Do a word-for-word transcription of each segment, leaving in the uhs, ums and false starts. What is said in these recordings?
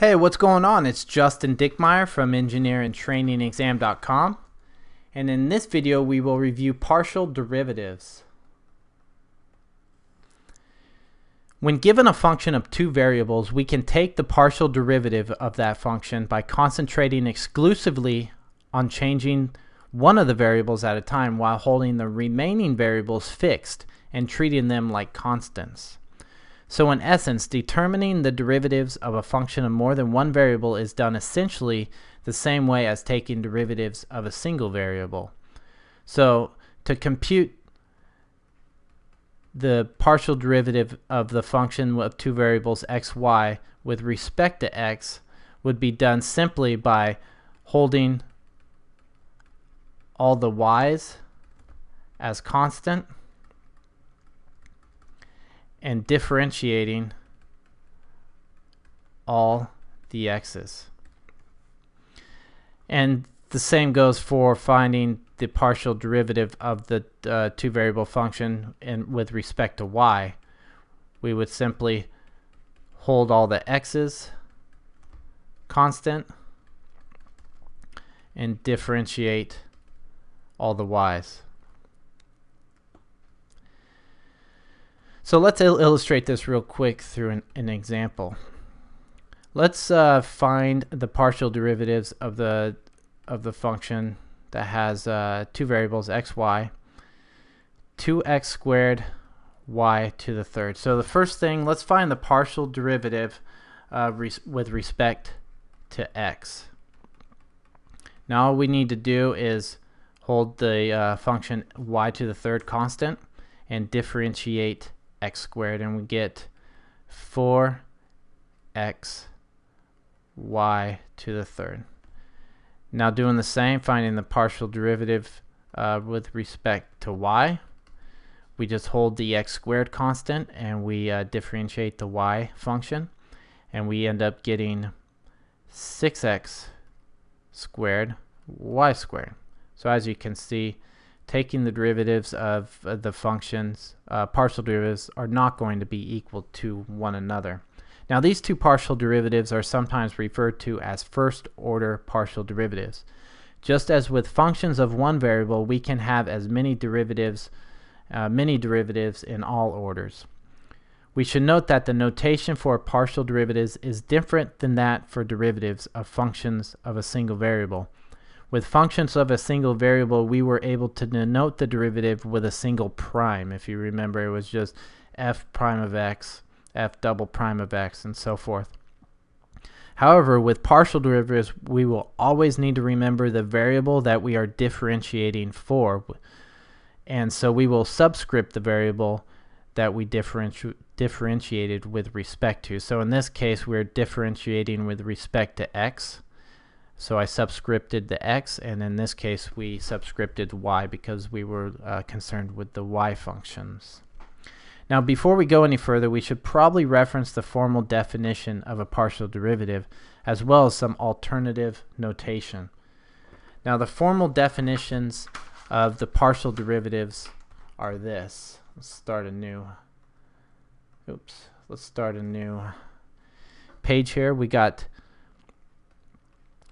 Hey, what's going on? It's Justin Dickmeyer from Engineer In Training Exam dot com, and in this video we will review partial derivatives. When given a function of two variables, we can take the partial derivative of that function by concentrating exclusively on changing one of the variables at a time while holding the remaining variables fixed and treating them like constants. So in essence, determining the derivatives of a function of more than one variable is done essentially the same way as taking derivatives of a single variable. So to compute the partial derivative of the function of two variables x, y with respect to x would be done simply by holding all the y's as constant and differentiating all the x's. And the same goes for finding the partial derivative of the uh, two variable function and with respect to y. We would simply hold all the x's constant and differentiate all the y's. So let's il illustrate this real quick through an, an example. Let's uh, find the partial derivatives of the of the function that has uh, two variables x, y, two x squared y to the third. So the first thing, let's find the partial derivative uh, res with respect to x. Now all we need to do is hold the uh, function y to the third constant and differentiate x squared, and we get four x y to the third. Now doing the same, finding the partial derivative uh, with respect to y, we just hold the x squared constant and we uh, differentiate the y function, and we end up getting six x squared y squared. So as you can see, taking the derivatives of the functions, uh, partial derivatives, are not going to be equal to one another. Now these two partial derivatives are sometimes referred to as first order partial derivatives. Just as with functions of one variable, we can have as many derivatives, uh, many derivatives in all orders. We should note that the notation for partial derivatives is different than that for derivatives of functions of a single variable. With functions of a single variable, we were able to denote the derivative with a single prime. If you remember, it was just f prime of x, f double prime of x, and so forth. However, with partial derivatives, we will always need to remember the variable that we are differentiating for. And so we will subscript the variable that we differenti- differentiated with respect to. So in this case, we're differentiating with respect to x. So I subscripted the x, and in this case we subscripted y because we were uh, concerned with the y functions. Now before we go any further, we should probably reference the formal definition of a partial derivative as well as some alternative notation. Now the formal definitions of the partial derivatives are this. Let's start a new, oops, let's start a new page here. We got,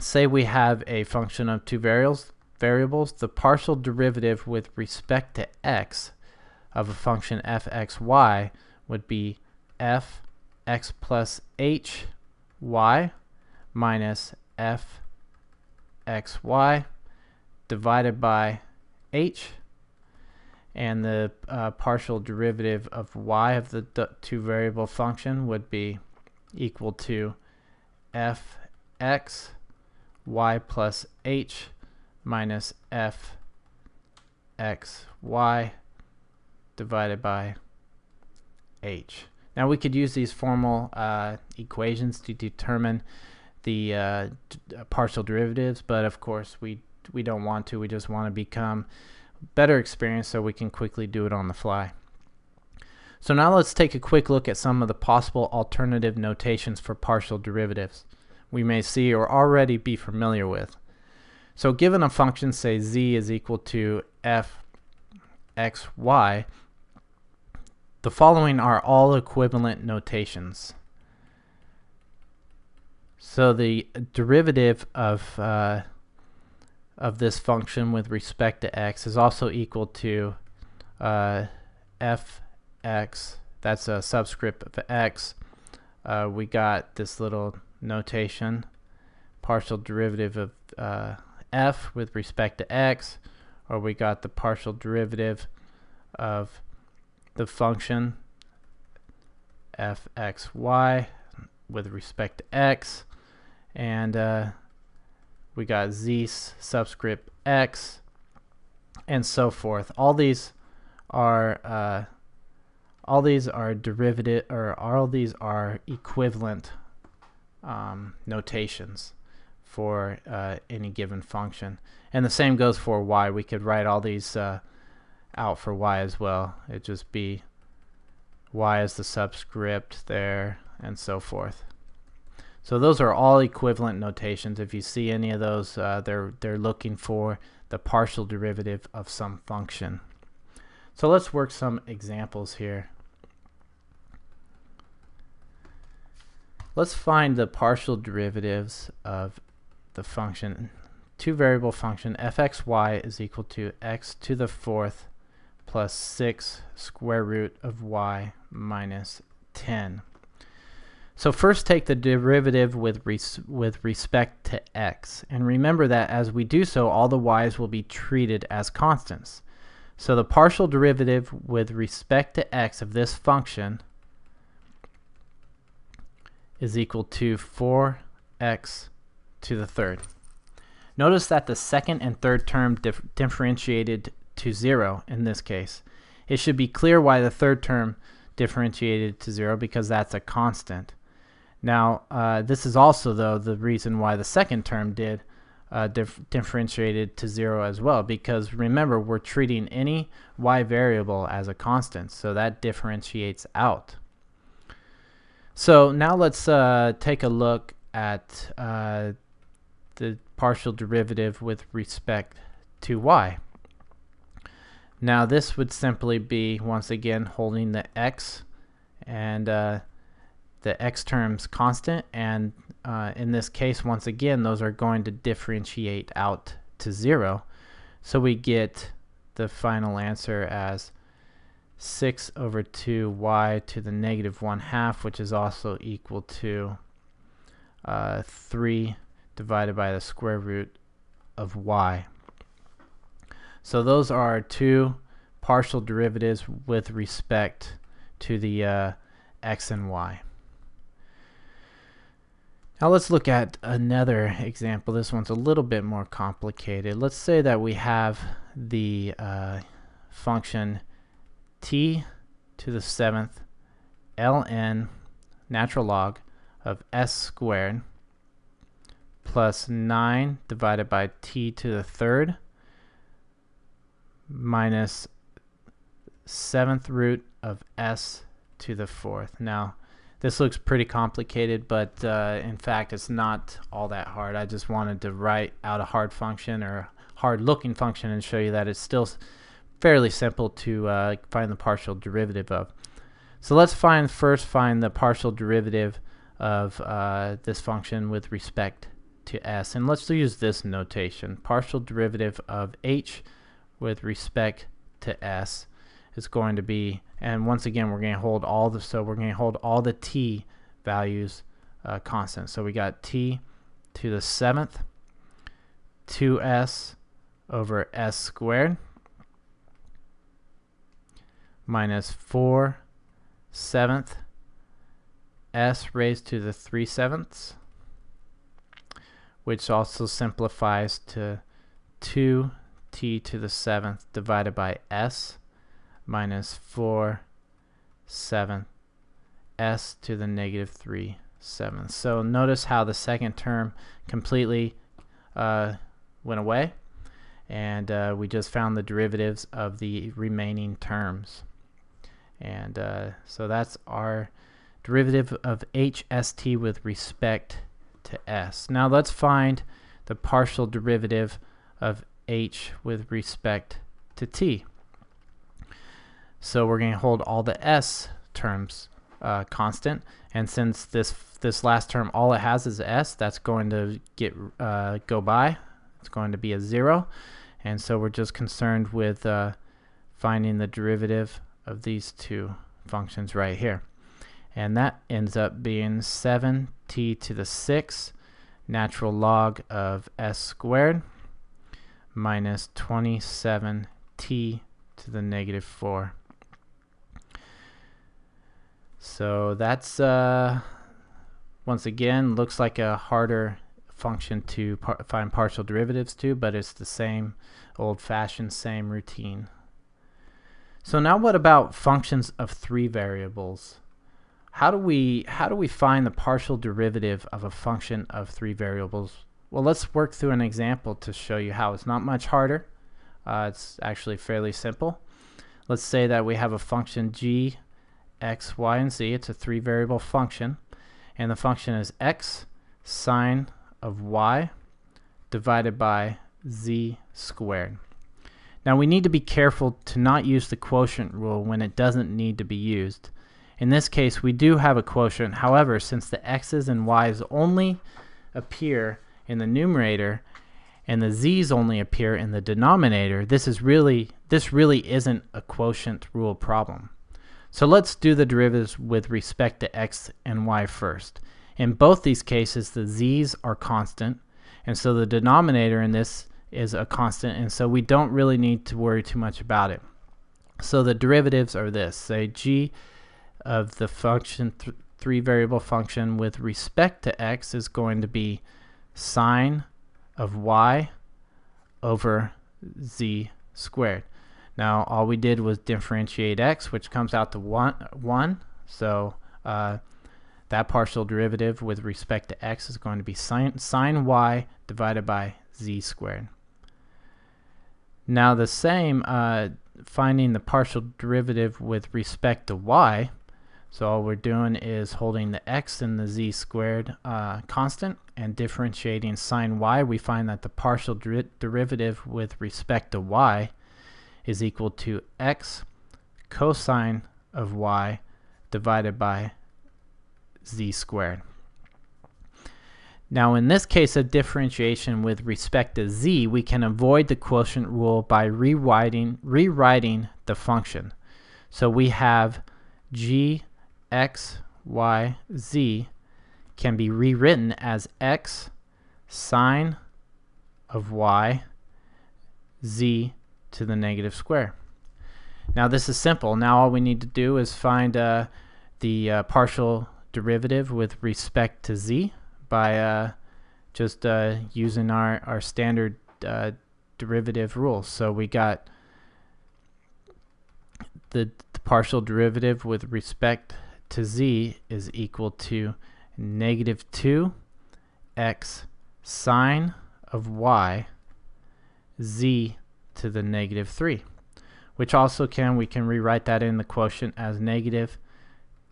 say we have a function of two variables, variables. The partial derivative with respect to x of a function f x y would be f x plus h y minus f x y divided by h, and the uh, partial derivative of y of the two variable function would be equal to f x y plus h minus f x y divided by h. Now we could use these formal uh, equations to determine the uh, partial derivatives, but of course we we don't want to. We just want to become better experienced so we can quickly do it on the fly. So now let's take a quick look at some of the possible alternative notations for partial derivatives we may see or already be familiar with. So given a function, say z is equal to f x y, the following are all equivalent notations. So the derivative of uh, of this function with respect to x is also equal to uh, f(x). That's a subscript of x. Uh, we got this little notation, partial derivative of uh, f with respect to x, or we got the partial derivative of the function f(x y) with respect to x, and uh, we got z subscript x, and so forth. All these are uh, all these are derivative, or all these are equivalent um, notations for uh, any given function. And the same goes for y. We could write all these uh, out for y as well. It'd just be y is the subscript there, and so forth. So those are all equivalent notations. If you see any of those, uh, they're they're looking for the partial derivative of some function. So let's work some examples here. Let's find the partial derivatives of the function, two variable function f(x y) is equal to x to the fourth plus six square root of y minus ten. So first take the derivative with res with respect to x, and remember that as we do so, all the y's will be treated as constants. So the partial derivative with respect to x of this function is equal to four x to the third. Notice that the second and third term dif differentiated to zero in this case. It should be clear why the third term differentiated to zero, because that's a constant. Now, uh, this is also, though, the reason why the second term did uh, dif differentiated to zero as well, because remember, we're treating any y variable as a constant, so that differentiates out. So now let's uh, take a look at uh, the partial derivative with respect to y. Now this would simply be, once again, holding the x and uh, the x terms constant, and uh, in this case, once again, those are going to differentiate out to zero. So we get the final answer as six over two y to the negative one half, which is also equal to uh, three divided by the square root of y. So those are two partial derivatives with respect to the uh, x and y. Now let's look at another example. This one's a little bit more complicated. Let's say that we have the uh, function t to the seventh ln natural log of s squared plus nine divided by t to the third minus seventh root of s to the fourth. Now this looks pretty complicated, but uh, in fact it's not all that hard. I just wanted to write out a hard function, or hard looking function, and show you that it's still fairly simple to uh, find the partial derivative of. So let's find first find the partial derivative of uh, this function with respect to s, and let's use this notation. Partial derivative of h with respect to s is going to be, and once again we're going to hold all the, so we're going to hold all the t values uh, constant. So we got t to the seventh, two s over s squared minus four seventh s raised to the three sevenths, which also simplifies to two t to the seventh divided by s minus four seventh s to the negative three sevenths. So notice how the second term completely uh, went away, and uh, we just found the derivatives of the remaining terms. And uh, so that's our derivative of h s t with respect to s. Now let's find the partial derivative of h with respect to t. So we're going to hold all the s terms uh, constant, and since this this last term all it has is S, that's going to get uh, go by. It's going to be a zero, and so we're just concerned with uh, finding the derivative of these two functions right here, and that ends up being seven t to the six natural log of s squared minus twenty-seven t to the negative four. So that's uh, once again looks like a harder function to par find partial derivatives to, but it's the same old-fashioned same routine. So now what about functions of three variables? How do we how do we find the partial derivative of a function of three variables? Well, let's work through an example to show you how. It's not much harder. Uh, it's actually fairly simple. Let's say that we have a function g, x, y, and z. It's a three variable function, and the function is x sine of y divided by z squared. Now we need to be careful to not use the quotient rule when it doesn't need to be used. In this case we do have a quotient, however, since the x's and y's only appear in the numerator and the z's only appear in the denominator, this is really this really isn't a quotient rule problem. So let's do the derivatives with respect to x and y first. In both these cases the z's are constant, and so the denominator in this is a constant, and so we don't really need to worry too much about it. So the derivatives are this: say g of the function th three variable function with respect to x is going to be sine of y over z squared. Now all we did was differentiate x, which comes out to one, one, so uh, that partial derivative with respect to x is going to be sine, sine y divided by z squared. Now the same uh, finding the partial derivative with respect to y, so all we're doing is holding the x and the z squared uh, constant and differentiating sine y. We find that the partial der derivative with respect to y is equal to x cosine of y divided by z squared. Now in this case of differentiation with respect to z, we can avoid the quotient rule by rewriting rewriting the function. So we have g, x, y, z can be rewritten as x sine of y z to the negative square. Now this is simple. Now all we need to do is find uh, the uh, partial derivative with respect to z by uh, just uh, using our, our standard uh, derivative rule. So we got the, the partial derivative with respect to z is equal to negative two x sine of y z to the negative three, which also can we can rewrite that in the quotient as negative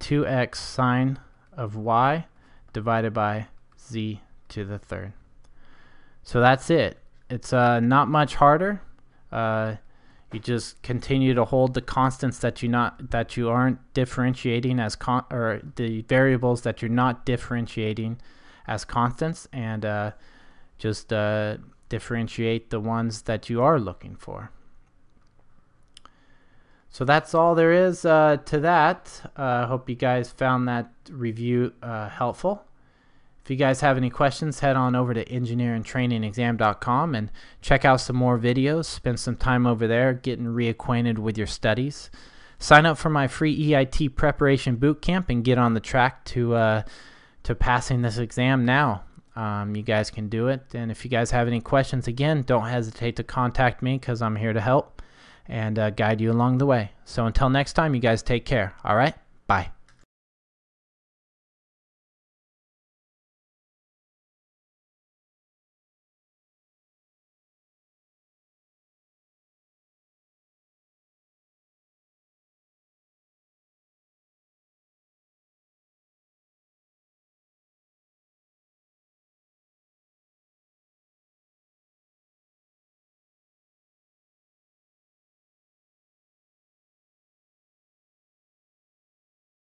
two x sine of y divided by z to the third. So that's it. It's uh, not much harder. Uh, you just continue to hold the constants that you not that you aren't differentiating as con or the variables that you're not differentiating as constants, and uh, just uh, differentiate the ones that you are looking for. So that's all there is uh, to that. I uh, hope you guys found that review uh, helpful. If you guys have any questions, head on over to engineer in training exam dot com and check out some more videos. Spend some time over there getting reacquainted with your studies. Sign up for my free E I T preparation bootcamp and get on the track to, uh, to passing this exam now. Um, you guys can do it. And if you guys have any questions, again, don't hesitate to contact me because I'm here to help and uh, guide you along the way. So until next time, you guys take care. All right? Bye.